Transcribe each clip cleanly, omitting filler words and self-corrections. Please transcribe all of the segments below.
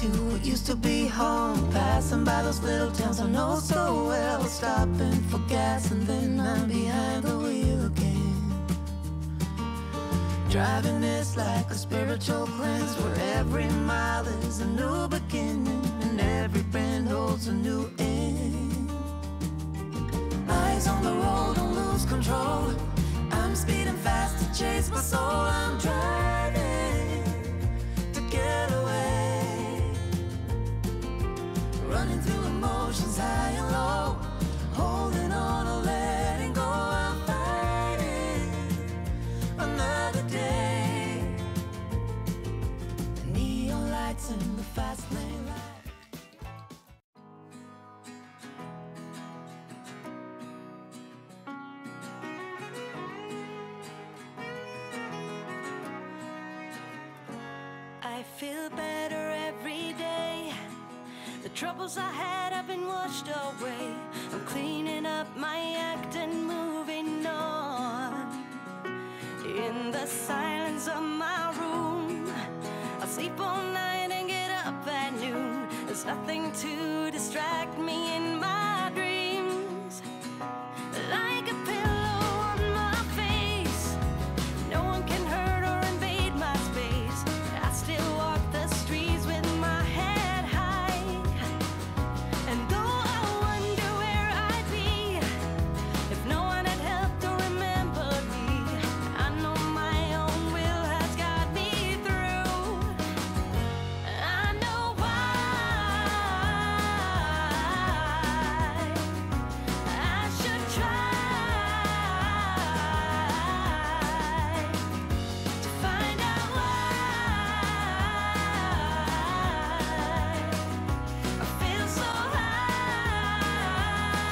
It used to be home, passing by those little towns I know so well, stopping for gas and then I'm behind the wheel again. Driving is like a spiritual cleanse where every mile is a new beginning and every bend holds a new end. Eyes on the road, don't lose control. I'm speeding fast to chase my soul. I'm driving to get away. Running through emotions high and low, holding on or letting go. I'm fighting another day. lights in the fast lane light. I feel better every day. The troubles I had have been washed away. I'm cleaning up my act and moving on. In the silence of my room, I'll sleep all night and get up at noon. There's nothing to distract me in my dreams. Like a pillow on my face, no one can hurt or invade my space. I still walk the streets with my head high, and though I wonder where I'd be if no one had helped or remembered me, I know my own will has got me through. I know why I should try to find out why I feel so high.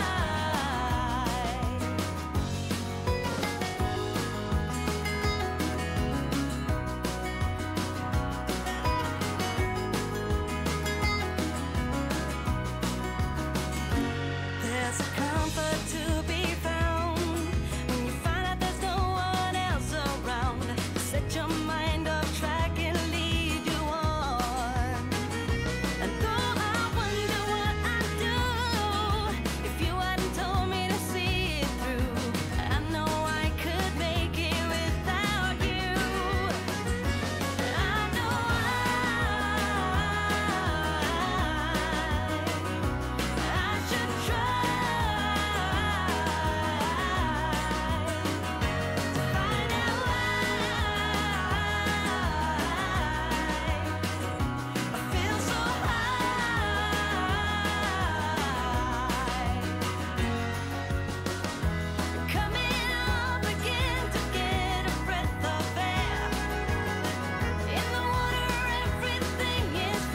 There's a comfort to be found when you find out there's no one else around. Set your mind off track and lead you on. And though I wonder what I'd do if you hadn't told me to see it through, I know I could make it without you. I know I should try to find out why I feel so high. Coming up again to get a breath of air. In the water, everything is fine. And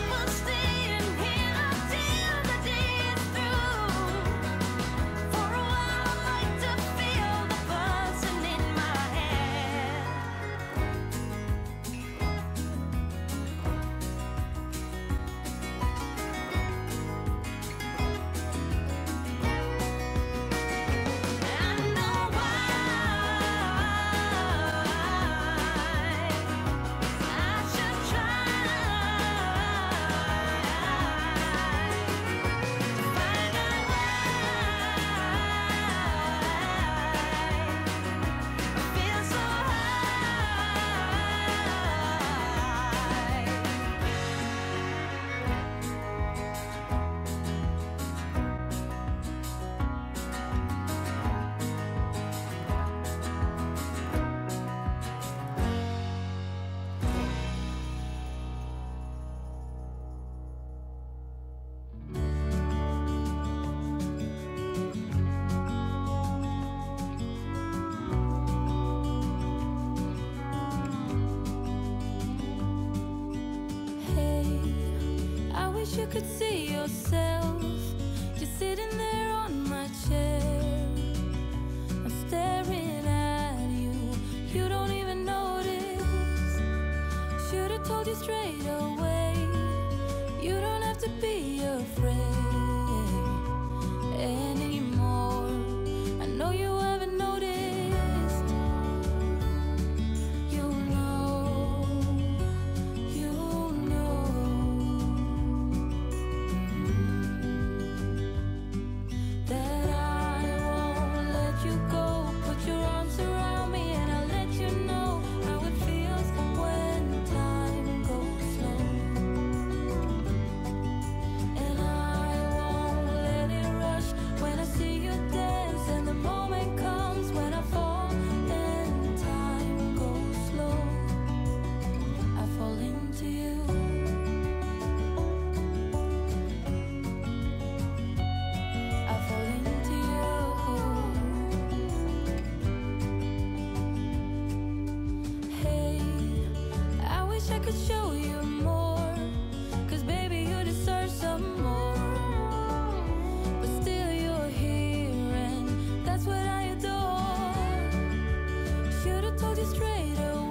I will stay in here until the day is through. For a while, I like to feel the buzzing in my head. I know why I should try to find out why I feel so high. Hey, I wish you could see yourself. You're sitting there on my chair. I'm staring at you. You don't even notice. Should have told you straight away. You don't have to be afraid anymore. I know you haven't noticed. You know. You know that I wish I could show you more, 'cause baby you deserve some more. But still you're here and that's what I adore. Should've told you straight away.